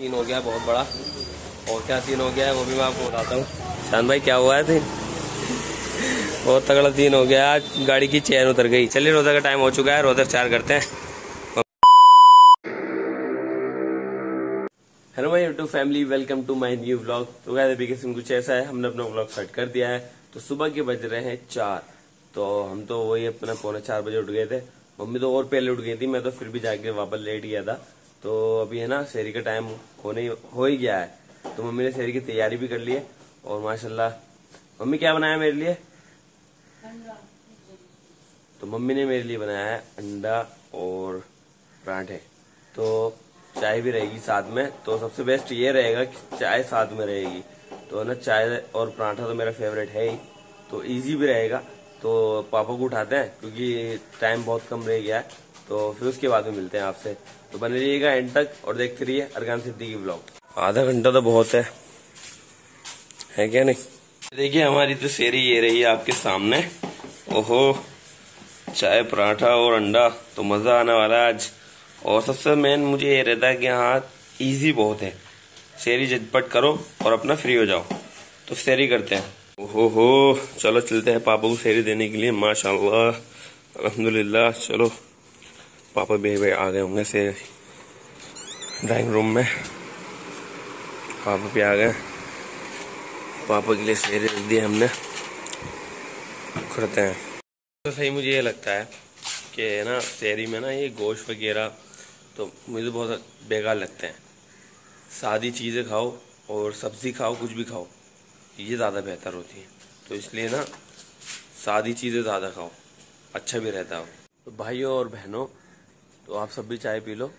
Scene हो गया बहुत बड़ा। और क्या सीन हो गया है वो भी मैं आपको बताता हूँ। शान भाई क्या हुआ है सीन? बहुत तगड़ा सीन हो गया, गाड़ी की चैन उतर गई। चलिए रोज़ा का टाइम हो चुका है, रोज़ा इफ्तार करते हैं। Hello my YouTube family, welcome to my new vlog. तो गाइस अभी किस्म कुछ ऐसा है, हमने अपना व्लॉग स्टार्ट कर दिया है। तो सुबह के बज रहे हैं 4, तो हम तो वही अपना 3:45 बजे उठ गए थे। मम्मी तो और पहले उठ गई थी, मैं तो फिर भी जाके वापस लेट गया था। तो अभी है ना सहरी का टाइम हो ही गया है, तो मम्मी ने सहरी की तैयारी भी कर ली है। और माशाल्लाह मम्मी क्या बनाया मेरे लिए? तो मम्मी ने मेरे लिए बनाया है अंडा और पराठे, तो चाय भी रहेगी साथ में। तो सबसे बेस्ट ये रहेगा कि चाय साथ में रहेगी, तो है ना चाय और पराठा तो मेरा फेवरेट है ही, तो इजी भी रहेगा। तो पापा को उठाते हैं क्योंकि टाइम बहुत कम रह गया है, तो फिर उसके बाद में मिलते हैं आपसे। तो बने रहिएगा एंड तक और देखते रहिए अरकान सिद्दीकी व्लॉग। आधा घंटा तो बहुत है क्या नहीं? देखिए हमारी तो सेहरी ये रही है आपके सामने। ओहो, चाय पराठा और अंडा, तो मज़ा आने वाला है आज। और सबसे मेन मुझे ये रहता है कि हाँ इजी बहुत है, सेहरी झटपट करो और अपना फ्री हो जाओ, तो सेहरी करते हैं। ओहो, चलो चलते हैं पापा को सेहरी देने के लिए। माशाल्लाह अल्हम्दुलिल्लाह। चलो पापा भी आ गए होंगे से ड्राइंग रूम में, पापा भी आ गए। पापा के लिए सेहरी रख दी हमने, करते हैं। तो सही मुझे ये लगता है कि ना सेहरी में ना ये गोश्त वगैरह तो मुझे बहुत बेकार लगते हैं। सादी चीज़ें खाओ और सब्ज़ी खाओ, कुछ भी खाओ, ये ज़्यादा बेहतर होती है। तो इसलिए ना सादी चीज़ें ज़्यादा खाओ, अच्छा भी रहता हो। तो भाइयों और बहनों, तो आप सब भी चाय पी लो,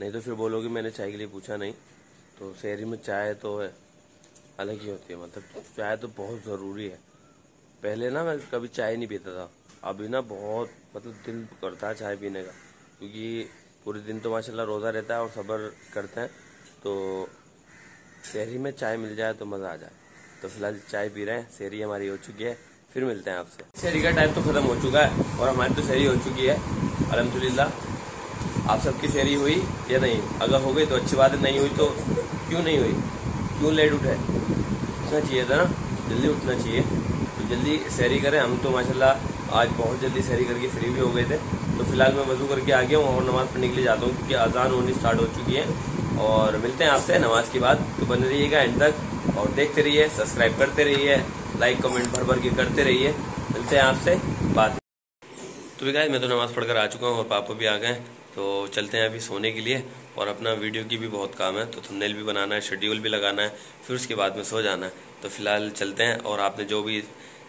नहीं तो फिर बोलोगे मैंने चाय के लिए पूछा नहीं। तो सेहरी में चाय तो अलग ही होती है, मतलब चाय तो बहुत ज़रूरी है। पहले ना मैं कभी चाय नहीं पीता था, अभी ना बहुत मतलब दिल करता है चाय पीने का, क्योंकि पूरे दिन तो माशाल्लाह रोज़ा रहता है और सब्र करते हैं। तो सहरी में चाय मिल जाए तो मज़ा आ जाए। तो फिलहाल चाय पी रहे हैं, सहरी हमारी हो चुकी है, फिर मिलते हैं आपसे। सहरी का टाइम तो ख़त्म हो चुका है और हमारी तो सहरी हो चुकी है अल्हम्दुलिल्लाह। आप सबकी सहरी हुई या नहीं? अगर हो गई तो अच्छी बात है, नहीं हुई तो क्यों नहीं हुई? क्यों लेट उठे? उठना चाहिए था ना, जल्दी उठना चाहिए, जल्दी सहरी करें। हम तो माशाल्लाह आज बहुत जल्दी सहरी करके फ्री भी हो गए थे। तो फिलहाल मैं वजू करके आ गया हूँ और नमाज़ पढ़ने के लिए जाता हूँ, क्योंकि अजान होनी स्टार्ट हो चुकी है। और मिलते हैं आपसे नमाज के बाद। तो बने रहिएगा एंड तक और देखते रहिए, सब्सक्राइब करते रहिए, लाइक कमेंट भर भर के करते रहिए। मिलते हैं आपसे बात। तो गाइस मैं तो नमाज़ पढ़कर आ चुका हूँ और पापा भी आ गए, तो चलते हैं अभी सोने के लिए। और अपना वीडियो की भी बहुत काम है, तो थंबनेल भी बनाना है, शेड्यूल भी लगाना है, फिर उसके बाद में सो जाना है। तो फिलहाल चलते हैं। और आपने जो भी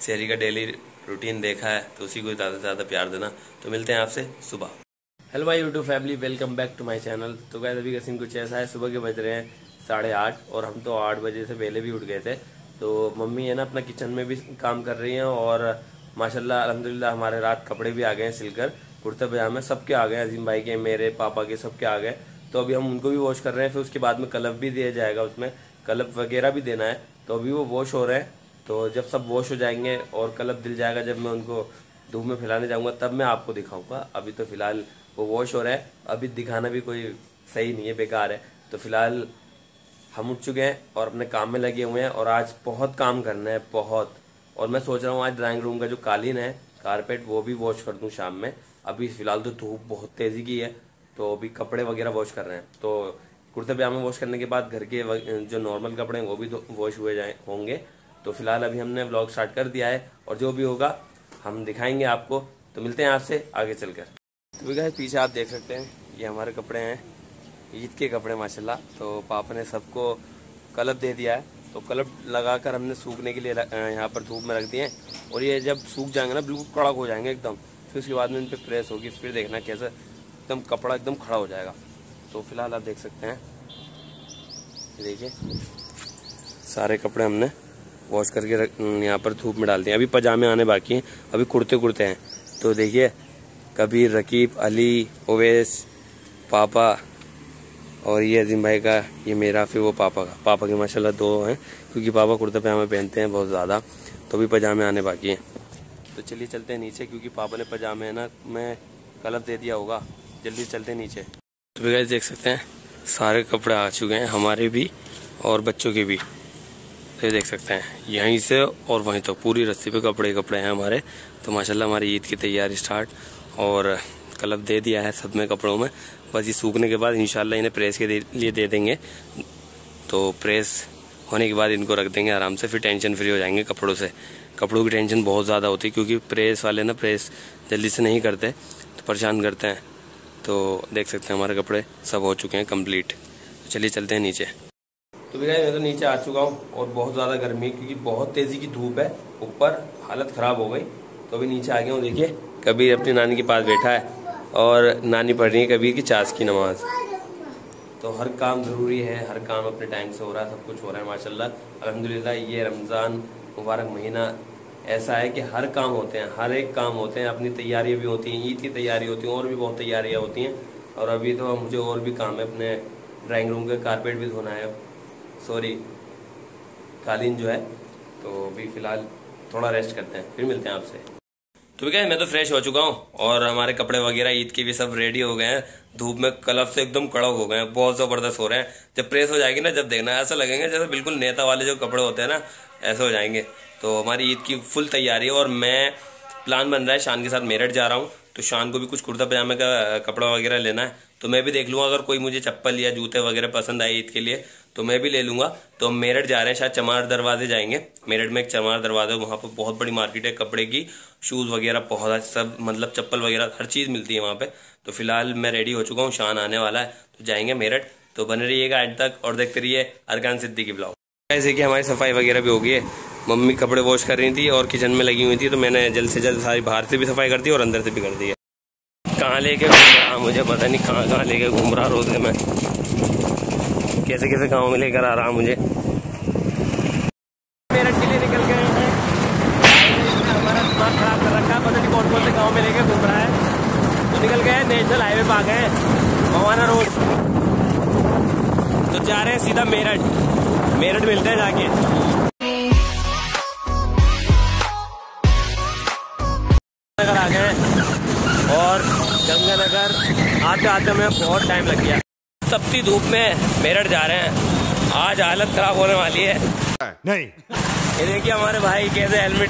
सहरी का डेली रूटीन देखा है तो उसी को ज़्यादा से ज़्यादा प्यार देना। तो मिलते हैं आपसे सुबह। Hello my YouTube family, welcome back to my channel. तो गाइस अभी सीन कुछ ऐसा है, सुबह के बज रहे हैं 8:30 और हम तो 8 बजे से पहले भी उठ गए थे। तो मम्मी है ना अपना किचन में भी काम कर रही हैं और माशाल्लाह अल्हम्दुलिल्लाह हमारे रात कपड़े भी आ गए हैं सिलकर, कुर्ते पजामे सबके आ गए, अजीम भाई के, मेरे, पापा के, सबके आ गए। तो अभी हम उनको भी वॉश कर रहे हैं, फिर उसके बाद में कलब भी दिया जाएगा, उसमें कलब वगैरह भी देना है। तो अभी वो वॉश हो रहे हैं, तो जब सब वॉश हो जाएंगे और कलब दिल जाएगा, जब मैं उनको धूप में फैलाने जाऊंगा तब मैं आपको दिखाऊंगा। अभी तो फिलहाल वो वॉश हो रहा है, अभी दिखाना भी कोई सही नहीं है, बेकार है। तो फिलहाल हम उठ चुके हैं और अपने काम में लगे हुए हैं और आज बहुत काम करना है, बहुत। और मैं सोच रहा हूँ आज ड्राइंग रूम का जो कालीन है, कारपेट, वो भी वॉश कर दूँ शाम में। अभी फिलहाल तो धूप बहुत तेज़ी की है, तो अभी कपड़े वगैरह वॉश कर रहे हैं। तो कुर्ते पजामे वॉश करने के बाद घर के जो नॉर्मल कपड़े हैं वो भी वॉश हुए जाए होंगे। तो फिलहाल अभी हमने व्लॉग स्टार्ट कर दिया है और जो भी होगा हम दिखाएंगे आपको। तो मिलते हैं आपसे आगे चलकर। तो गाइस पीछे आप देख सकते हैं ये हमारे कपड़े हैं, ईद के कपड़े माशाल्लाह। तो पापा ने सबको कलब दे दिया है, तो कलब लगाकर हमने सूखने के लिए यहाँ पर धूप में रख दिए हैं। और ये जब सूख जाएंगे ना, बिल्कुल कड़क हो जाएंगे एकदम, फिर उसके बाद में इन पर प्रेस होगी, फिर देखना कैसे एकदम कपड़ा एकदम खड़ा हो जाएगा। तो फिलहाल आप देख सकते हैं, देखिए सारे कपड़े हमने वॉश करके यहाँ पर धूप में डाल दिए। अभी पजामे आने बाकी हैं, अभी कुर्ते हैं। तो देखिए कबीर, रकीब, अली, ओवैस, पापा और ये अजीम भाई का, ये मेरा, फिर वो पापा का। पापा के माशाल्लाह 2 हैं, क्योंकि पापा कुर्ते पजामे पहनते हैं बहुत ज़्यादा। तो अभी पजामे आने बाकी हैं, तो चलिए चलते हैं नीचे, क्योंकि पापा ने पजामे है ना मैं कलब दे दिया होगा। जल्दी चलते हैं नीचे। तो गाइस देख सकते हैं सारे कपड़े आ चुके हैं, हमारे भी और बच्चों के भी। ये देख सकते हैं यहीं से और वहीं तक तो पूरी रस्सी पे कपड़े कपड़े हैं हमारे। तो माशाल्लाह हमारी ईद की तैयारी स्टार्ट, और कलब दे दिया है सब में कपड़ों में, बस ये सूखने के बाद इंशाल्लाह इन्हें प्रेस के लिए दे देंगे। तो प्रेस होने के बाद इनको रख देंगे आराम से, फिर टेंशन फ्री हो जाएंगे कपड़ों से। कपड़ों की टेंशन बहुत ज़्यादा होती है क्योंकि प्रेस वाले ना प्रेस जल्दी से नहीं करते तो परेशान करते हैं। तो देख सकते हैं हमारे कपड़े सब हो चुके हैं कंप्लीट। तो चलिए चलते हैं नीचे। तो भैया मैं तो नीचे आ चुका हूँ और बहुत ज़्यादा गर्मी है क्योंकि बहुत तेज़ी की धूप है, ऊपर हालत ख़राब हो गई। तो अभी नीचे आ गया हूँ। देखिए कबीर अपनी नानी के पास बैठा है और नानी पढ़ रही है कबीर की चाश की नमाज़। तो हर काम ज़रूरी है, हर काम अपने टाइम से हो रहा है, सब कुछ हो रहा है माशाल्लाह अल्हम्दुलिल्लाह। ये रमज़ान मुबारक महीना ऐसा है कि हर काम होते हैं, हर एक काम होते हैं। अपनी तैयारियां भी होती हैं, ईद की तैयारी होती है और भी बहुत तैयारियां होती हैं। और अभी तो मुझे और भी काम है, अपने ड्राइंग रूम का कारपेट भी धोना है, सॉरी कालीन जो है। तो अभी फ़िलहाल थोड़ा रेस्ट करते हैं, फिर मिलते हैं आपसे। तो क्या है, मैं तो फ्रेश हो चुका हूँ और हमारे कपड़े वगैरह ईद के भी सब रेडी हो गए हैं। धूप में क्लब से एकदम कड़क हो गए हैं, बहुत ज़बरदस्त हो रहे हैं। जब प्रेस हो जाएगी ना, जब देखना ऐसा लगेंगे जैसे बिल्कुल नेता वाले जो कपड़े होते हैं ना, ऐसे हो जाएंगे। तो हमारी ईद की फुल तैयारी है और मैं प्लान बन रहा है शान के साथ मेरठ जा रहा हूँ। तो शान को भी कुछ कुर्ता पजामे का कपड़ा वगैरह लेना है, तो मैं भी देख लूँगा। अगर कोई मुझे चप्पल या जूते वगैरह पसंद आए ईद के लिए तो मैं भी ले लूँगा। तो हम मेरठ जा रहे हैं, शायद चमार दरवाजे जाएंगे। मेरठ में एक चमार दरवाज़ा है, वहाँ पर बहुत बड़ी मार्केट है कपड़े की, शूज़ वगैरह बहुत सब, मतलब चप्पल वगैरह हर चीज़ मिलती है वहाँ पे। तो फिलहाल मैं रेडी हो चुका हूँ, शान आने वाला है तो जाएंगे मेरठ। तो बने रहिएगा आज तक और देखते रहिए अरकान सिद्दीकी व्लॉग। जैसे कि हमारी सफाई वगैरह भी हो गई है, मम्मी कपड़े वॉश कर रही थी और किचन में लगी हुई थी, तो मैंने जल्द से जल्द सारी बाहर से भी सफाई कर दी और अंदर से भी कर दी है। कहाँ लेके घूम रहा, मुझे पता नहीं कहाँ कहाँ लेके घूम रहा, रोज में कैसे कैसे गाँव में लेकर आ रहा मुझे। मेरठ के लिए निकल गए हैं, हमारा दिमाग खराब कर रखा है, पता नहीं कौन कौन से गाँव में लेके घूम रहा है। तो निकल गए, नेशनल हाईवे पर आ गए मवाना रोड। तो जा रहे हैं सीधा मेरठ, मेरठ मिलते हैं जाके। आ गए और गंगानगर आते आते हमें बहुत टाइम लग गया। तपती धूप में मेरठ जा रहे हैं, आज हालत खराब होने वाली है। नहीं ये देखिए हमारे भाई कैसे हेलमेट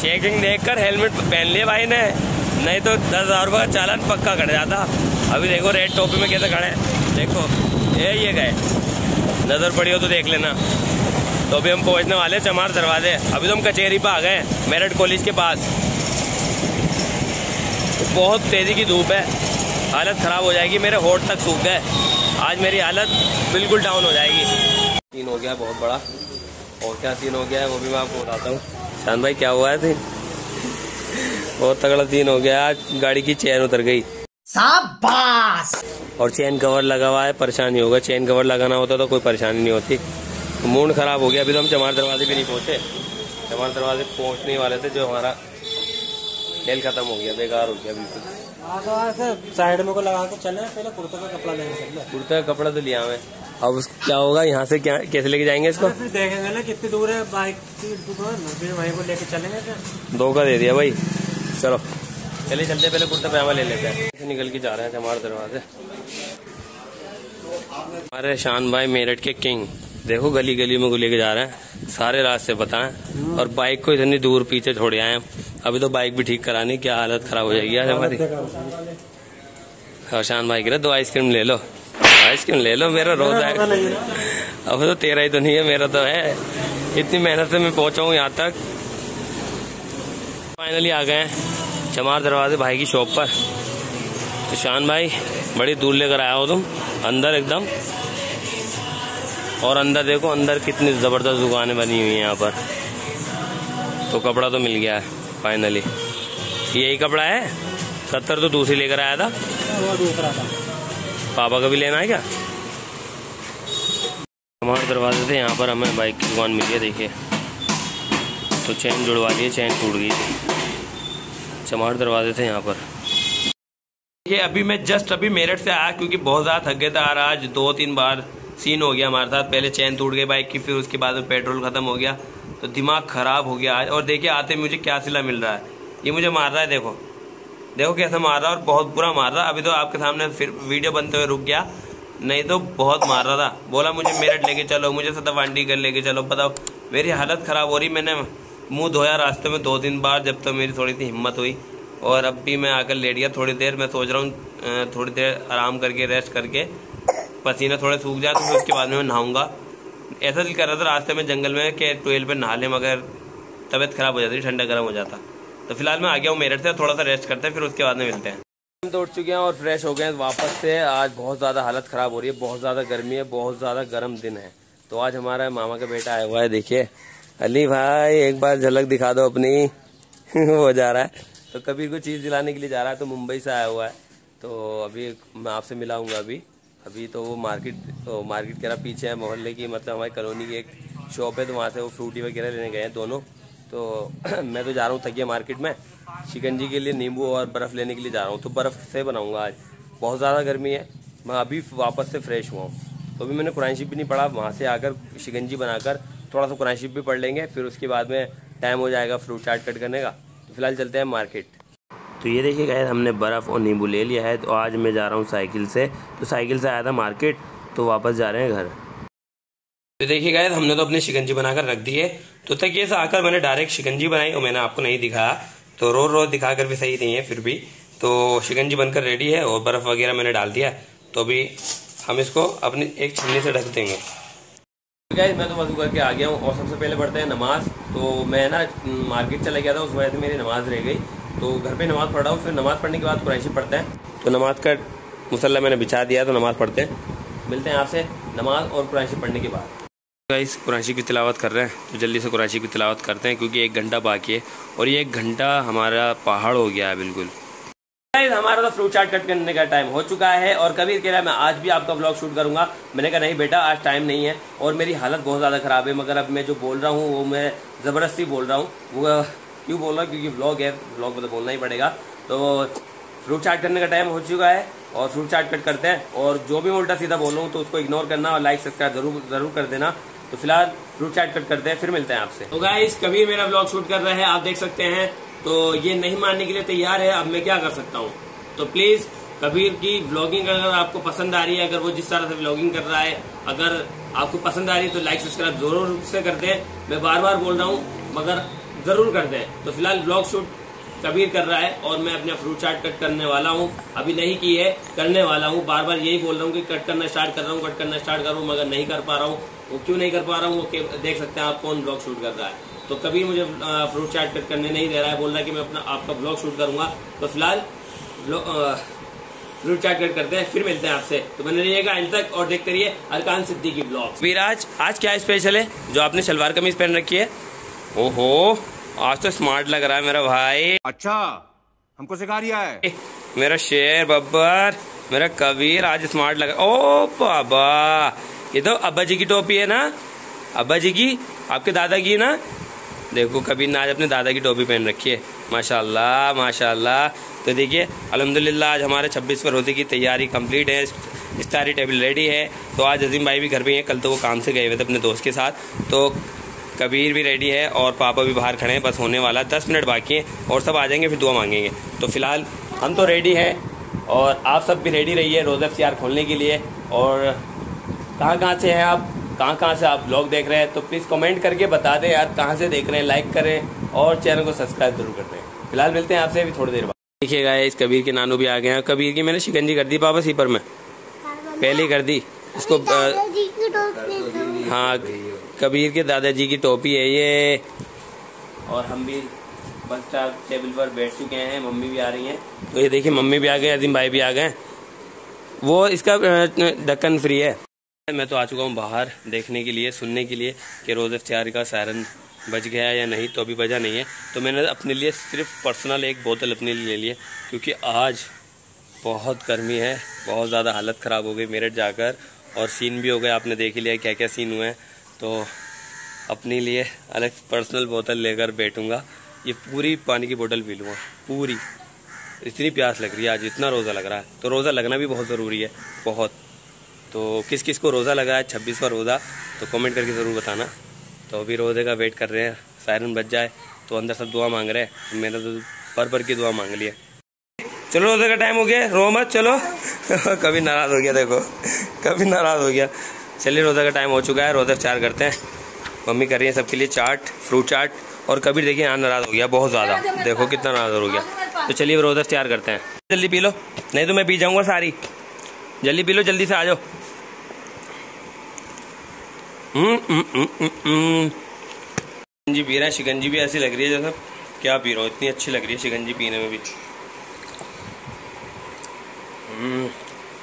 चेकिंग देखकर हेलमेट पहन लिया भाई ने, नहीं तो 10,000 रुपये का चालान पक्का कट जाता। अभी देखो रेड टोपी में कैसे खड़े हैं, देखो ये गए, नज़र पड़ी हो तो देख लेना। तो अभी हम पहुँचने वाले चमार दरवाजे। अभी तो हम कचहरी पर आ गए मेरठ कॉलेज के पास। बहुत तेज़ी की धूप है, हालत ख़राब हो जाएगी, मेरे होठ तक सूख गए। आज मेरी हालत बिल्कुल डाउन हो जाएगी। सीन हो गया बहुत बड़ा, और क्या सीन हो गया है वो भी मैं आपको बताता हूँ। शान भाई क्या हुआ है सीन? बहुत तगड़ा सीन हो गया, गाड़ी की चैन उतर गई शाबाश, और चैन कवर लगा हुआ है, परेशानी होगा। चैन कवर लगाना होता तो कोई परेशानी नहीं होती। मूड ख़राब हो गया। अभी तो हम चमार दरवाजे पर नहीं पहुँचे, चमार दरवाजे पहुँचने वाले थे, जो हमारा खेल खत्म हो गया, बेकार हो गया बिल्कुल। साइड में को लगा के चले, पहले कुर्ता का कपड़ा लेंगे, कुर्ता का कपड़ा तो लिया मैं। अब क्या होगा यहाँ से, क्या कैसे लेके जाएंगे इसको फिर देखेंगे ना, कितनी दूर है बाइक की दुकान, वहीं को लेके चलेंगे। फिर धोखा दे दिया भाई, चलो चलिए चलते हैं, पहले कुर्ता पैजामा ले लेते हैं। निकल के जा रहे हैं हमारे दरवाजे। हमारे शान भाई मेरठ के किंग, देखो गली गली में को लेके जा रहे हैं, सारे रास्ते बताएं, और बाइक को इतनी दूर पीछे छोड़े आए। अभी तो बाइक भी ठीक करानी, क्या हालत खराब हो जाएगी आज हमारी। शान भाई कह रहे 2 आइसक्रीम ले लो, आइसक्रीम ले लो, मेरा रोज है। अब तो तेरा ही तो नहीं है, मेरा तो है। इतनी मेहनत से मैं पहुंचा हूँ यहाँ तक। फाइनली आ गए चमार दरवाजे भाई की शॉप पर। तो शान भाई बड़ी दूर लेकर आया हो तुम, अंदर एकदम, और अंदर देखो अंदर कितनी ज़बरदस्त दुकानें बनी हुई हैं यहाँ पर। तो कपड़ा तो मिल गया है फाइनली, यही कपड़ा है। 70 तो दूसरी लेकर आया था, पापा का भी लेना है क्या? हमारे दरवाजे थे यहाँ पर, हमें बाइक की दुकान मिली है। देखिए तो चैन जुड़वा दी, चैन टूट गई थी। चमार दरवाजे थे यहाँ पर। ये अभी मैं जस्ट अभी मेरठ से आया क्योंकि बहुत ज़्यादा थक गया था। आज 2-3 बार सीन हो गया हमारे साथ, पहले चैन टूट गई बाइक की, फिर उसके बाद पेट्रोल ख़त्म हो गया, तो दिमाग ख़राब हो गया आज। और देखिए आते मुझे क्या सिला मिल रहा है, ये मुझे मार रहा है, देखो देखो कैसा मार रहा है, और बहुत बुरा मार रहा है। अभी तो आपके सामने फिर वीडियो बनते हुए रुक गया, नहीं तो बहुत मार रहा था, बोला मुझे मेरठ लेके चलो, मुझे सतावांडीगढ़ लेके चलो। बताओ मेरी हालत ख़राब हो रही। मैंने मुंह धोया रास्ते में 2-3 बार जब तक तो मेरी थोड़ी सी हिम्मत हुई। और अब भी मैं आकर लेट गया थोड़ी देर। मैं सोच रहा हूँ थोड़ी देर आराम करके रेस्ट करके पसीना थोड़ा सूख जाए तो फिर उसके बाद में मैं नहाऊँगा। ऐसा दिल कर रहा था रास्ते में जंगल में कि ट्वेल पर नहा लें, मगर तबीयत ख़राब हो जाती, ठंडा गर्म हो जाता। तो फिलहाल मैं आ गया हूँ मेरठ से, थोड़ा सा रेस्ट करते हैं, फिर उसके बाद में मिलते हैं। हम दौड़ चुके हैं और फ्रेश हो गए हैं वापस से। आज बहुत ज़्यादा हालत ख़राब हो रही है, बहुत ज़्यादा गर्मी है, बहुत ज़्यादा गर्म दिन है। तो आज हमारा मामा का बेटा आया हुआ है, देखिए अली भाई एक बार झलक दिखा दो अपनी वो जा रहा है तो कभी कोई चीज़ दिलाने के लिए जा रहा है, तो मुंबई से आया हुआ है। तो अभी मैं आपसे मिलाऊँगा। अभी तो वो मार्केट के पीछे है मोहल्ले की, मतलब हमारी कॉलोनी की एक शॉप है, तो वहाँ से वो फ्रूटी वगैरह लेने गए हैं दोनों। तो मैं तो जा रहा हूँ थकिया मार्केट में शिकंजी के लिए नींबू और बर्फ़ लेने के लिए जा रहा हूँ। तो बर्फ़ से बनाऊँगा आज, बहुत ज़्यादा गर्मी है। मैं अभी वापस से फ़्रेश हुआ हूँ, तो अभी मैंने कुरान शरीफ भी नहीं पढ़ा। वहाँ से आकर शिकंजी बनाकर थोड़ा सा कुरान शरीफ भी पढ़ लेंगे, फिर उसके बाद में टाइम हो जाएगा फ्रूट चाट कट करने का। तो फिलहाल चलते हैं मार्केट। तो ये देखिए गाइस, हमने बर्फ़ और नींबू ले लिया है। तो आज मैं जा रहा हूँ साइकिल से, तो साइकिल से आया था मार्केट, तो वापस जा रहे हैं घर। तो देखिए गाइस, हमने तो अपनी शिकंजी बनाकर रख दी है। तो तकिए से आकर मैंने डायरेक्ट शिकंजी बनाई और मैंने आपको नहीं दिखाया, तो रोज़ दिखाकर भी सही नहीं है। फिर भी तो शिकंजी बनकर रेडी है और बर्फ़ वगैरह मैंने डाल दिया। तो अभी हम इसको अपनी एक छन्नी से ढक देंगे। गाइस मैं तो वजू करके आ गया हूँ और सबसे पहले पढ़ते हैं नमाज़। तो मैं ना मार्केट चला गया था, उस वजह से मेरी नमाज़ रह गई, तो घर पर नमाज़ पढ़ रहा हूँ। फिर नमाज़ पढ़ने के बाद कुरान शरीफ पढ़ते हैं। तो नमाज़ का मुसल्ला मैंने बिछा दिया, तो नमाज़ पढ़ते हैं। मिलते हैं आपसे नमाज़ और कुरान शरीफ पढ़ने के बाद। गाइस कुरान शरीफ की तिलावत कर रहे हैं, तो जल्दी से कुरान शरीफ की तिलावत करते हैं क्योंकि 1 घंटा बाकी है। और ये 1 घंटा हमारा पहाड़ हो गया है बिल्कुल। गाइस हमारा तो फ्रूट चाट कट करने का टाइम हो चुका है और कबीर कह रहा है मैं आज भी आपका ब्लॉग शूट करूंगा। मैंने कहा नहीं बेटा आज टाइम नहीं है, और मेरी हालत बहुत ज़्यादा ख़राब है, मगर अब मैं जो बोल रहा हूँ वो मैं ज़बरदस्ती बोल रहा हूँ। वो क्यों बोल रहा हूँ? क्योंकि ब्लॉग है, ब्लॉग में तो बोलना ही पड़ेगा। तो फ्रूट चाट करने का टाइम हो चुका है और फ्रूट चाट कट करते हैं। और जो भी मैं उल्टा सीधा बोल रहा हूँ तो उसको इग्नोर करना और लाइक सब्सक्राइब ज़रूर कर देना। तो फिलहाल फ्रूट चाट कट करते हैं, फिर मिलते हैं आपसे। तो गाइस कबीर मेरा ब्लॉग शूट कर रहे हैं, आप देख सकते हैं। तो ये नहीं मानने के लिए तैयार है, अब मैं क्या कर सकता हूँ। तो प्लीज़ कबीर की व्लॉगिंग अगर आपको पसंद आ रही है, अगर वो जिस तरह से व्लॉगिंग कर रहा है अगर आपको पसंद आ रही है, तो लाइक सब्सक्राइब ज़रूर से कर दें। मैं बार बार बोल रहा हूँ मगर ज़रूर कर दें। तो फिलहाल ब्लॉग शूट कबीर कर रहा है और मैं अपना फ्रूट चाट कट करने वाला हूँ। अभी नहीं की है, करने वाला हूँ। बार बार यही बोल रहा हूँ कि कट करना स्टार्ट कर रहा हूँ, कट करना स्टार्ट कर रहा हूँ, मगर नहीं कर पा रहा हूँ। वो क्यों नहीं कर पा रहा हूँ वो देख सकते हैं आप, कौन ब्लॉग शूट कर रहा है। तो कबीर मुझे फ्रूट चाट कट करने नहीं दे रहा है, बोल रहा है कि मैं अपना आपका ब्लॉग शूट करूँगा। तो फिलहाल फ्रूट चाट कट करते हैं, फिर मिलते हैं आपसे। तो बने रहिएगा एंड तक और देखते रहिए अरकान सिद्दीकी व्लॉग्स। कबीर आज क्या स्पेशल है जो आपने शलवार कमीज पहन रखी है? ओहो आज तो स्मार्ट लग रहा है मेरा भाई। अच्छा हमको सिखा रिया है मेरा शेर बब्बर, मेरा कबीर आज स्मार्ट लग रहा। ओ बाबा ये तो अब्बा जी की टोपी है ना, अब्बा जी की, आपके दादा की ना। देखो कबीर ने आज अपने दादा की टोपी पहन रखी है, माशाल्लाह माशाल्लाह। तो देखिए अल्हम्दुलिल्लाह आज हमारे 26 फरवरी की तैयारी कंप्लीट है, इफ्तारी टेबल रेडी है। तो आज अजीम भाई भी घर पे हैं, कल तो वो काम से गए हुए थे अपने दोस्त के साथ। तो कबीर भी रेडी है और पापा भी बाहर खड़े हैं, बस होने वाला 10 मिनट बाकी हैं और सब आ जाएंगे फिर दुआ मांगेंगे। तो फिलहाल हम तो रेडी हैं और आप सब भी रेडी रहिए रोज़ा इफ्तार खोलने के लिए। और कहाँ से हैं आप, कहाँ से आप लोग देख रहे हैं, तो प्लीज़ कमेंट करके बता दें यार कहाँ से देख रहे हैं। लाइक करें और चैनल को सब्सक्राइब ज़रूर कर दें। फिलहाल मिलते हैं आपसे अभी थोड़ी देर बाद। देखिएगा इस कबीर के नानू भी आ गए हैं। कबीर की मैंने शिकंजी कर दी पापा सीपर में, पहले कर दी इसको। हाँ कबीर के दादाजी की टोपी है ये। और हम भी बस स्टार टेबल पर बैठ चुके हैं, मम्मी भी आ रही हैं। तो ये देखिए मम्मी भी आ गए, अजीम भाई भी आ गए। वो इसका ढक्कन फ्री है। मैं तो आ चुका हूँ बाहर देखने के लिए, सुनने के लिए कि रोज़ इफ्तार का सायरन बज गया या नहीं। तो अभी बजा नहीं है, तो मैंने अपने लिए सिर्फ पर्सनल एक बोतल अपने लिए ले लिया क्योंकि आज बहुत गर्मी है, बहुत ज़्यादा हालत ख़राब हो गई मेरठ जाकर। और सीन भी हो गया, आपने देख ही लिया क्या क्या सीन हुए हैं। तो अपने लिए अलग पर्सनल बोतल लेकर बैठूंगा, ये पूरी पानी की बोतल पी लूँगा पूरी। इतनी प्यास लग रही है आज, इतना रोज़ा लग रहा है। तो रोज़ा लगना भी बहुत ज़रूरी है, बहुत। तो किस किस को रोज़ा लगा है 26वां रोज़ा, तो कमेंट करके ज़रूर बताना। तो अभी रोज़े का वेट कर रहे हैं सायरन बज जाए, तो अंदर सब दुआ मांग रहे हैं। मैंने तो भर भर की दुआ मांग ली है। चलो रोज़े का टाइम हो गया, रो मत चलो। कभी नाराज़ हो गया, देखो कभी नाराज़ हो गया। चलिए रोज़ा का टाइम हो चुका है, रोज़ा इफ्तार करते हैं। मम्मी कर रही है सबके लिए चाट, फ्रूट चाट। और कभी देखिए यहाँ नाराज़ हो गया बहुत ज़्यादा, देखो कितना नाराज़ हो गया। तो चलिए रोज़ा इफ्तार करते हैं। जल्दी पी लो नहीं तो मैं पी जाऊँगा सारी। जल्दी पी लो, जल्दी से आ जाओ। शिकंजी पी रहे हैं, शिकंजी भी ऐसी लग रही है जैसे क्या पी रहा हूँ, इतनी अच्छी लग रही है शिकंजी पीने में भी।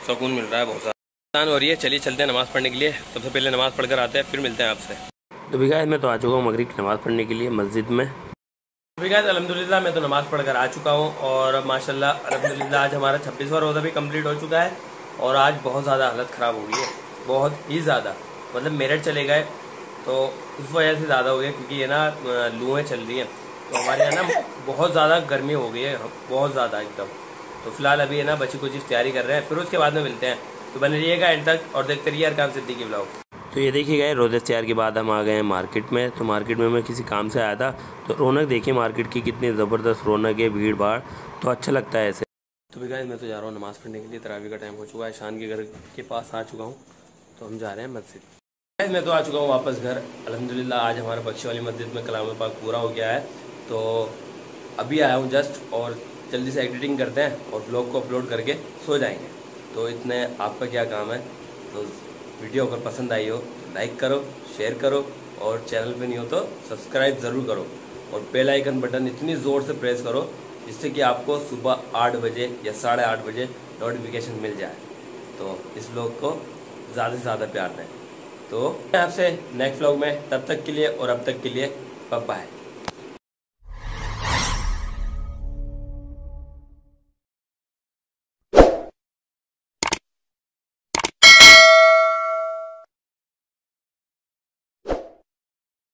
सुकून मिल रहा है बहुत सारा हो रही है। चलिए चलते हैं नमाज़ पढ़ने के लिए, सबसे पहले नमाज़ पढ़कर आते हैं, फिर मिलते हैं आपसे। तो बिगायत मैं तो आ चुका हूँ मगरिब की नमाज़ पढ़ने के लिए मस्जिद में। तो बिगायत अलहमदिल्ला मैं तो नमाज़ पढ़कर आ चुका हूँ और माशाल्लाह अलहमदिल्ला आज हमारा 26वां रोज़ा भी कम्प्लीट हो चुका है। और आज बहुत ज़्यादा हालत ख़राब हो गई है, बहुत ही ज़्यादा, मतलब मेरठ चले गए तो उस वजह से ज़्यादा हो गया, क्योंकि ये ना लूएँ चल रही हैं तो हमारे यहाँ ना बहुत ज़्यादा गर्मी हो गई है, बहुत ज़्यादा एकदम। तो फिलहाल अभी है ना बची कुछ तैयारी कर रहे हैं, फिर उसके बाद में मिलते हैं। तो बने रहिएगा एंड तक और देखते रहिए अरकान सिद्दीकी व्लॉग। तो ये देखिएगा रोज़ा इफ्तार के बाद हम आ गए हैं मार्केट में। तो मार्केट में मैं किसी काम से आया था, तो रौनक देखिए मार्केट की कितनी ज़बरदस्त रौनक है, भीड़ भाड़, तो अच्छा लगता है ऐसे। तो बिगायत मैं तो जा रहा हूँ नमाज़ पढ़ने के लिए, तरावी का टाइम हो चुका है, शान के घर के पास आ चुका हूँ तो हम जा रहे हैं मस्जिद। मैं तो आ चुका हूँ वापस घर अल्हम्दुलिल्लाह। आज हमारा बख्शी वाली मस्जिद में कलाम पाक पूरा हो गया है, तो अभी आया हूँ जस्ट, और जल्दी से एडिटिंग करते हैं और ब्लॉग को अपलोड करके सो जाएंगे। तो इतने आपका क्या काम है। तो वीडियो अगर पसंद आई हो तो लाइक करो, शेयर करो, और चैनल पे नहीं हो तो सब्सक्राइब ज़रूर करो, और बेल आइकन बटन इतनी ज़ोर से प्रेस करो जिससे कि आपको सुबह 8 बजे या 8:30 बजे नोटिफिकेशन मिल जाए। तो इस ब्लॉग को ज़्यादा से ज़्यादा प्यार दें। तो आपसे नेक्स्ट व्लॉग में, तब तक के लिए और अब तक के लिए बाय बाय।